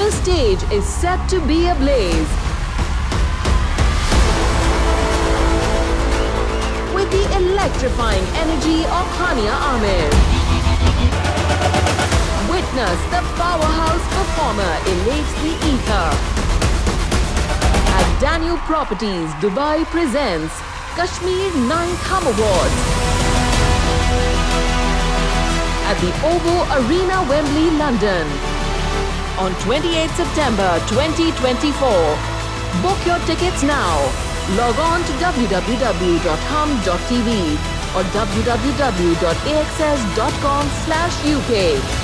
The stage is set to be ablaze with the electrifying energy of Hania Aamir. Witness the powerhouse performer elevates the ether at Danube Properties Dubai presents Kashmir 9th HUM Awards at the OVO Arena Wembley, London on 28 September 2024. Book your tickets now. Log on to www.hum.tv or www.axs.com/UK.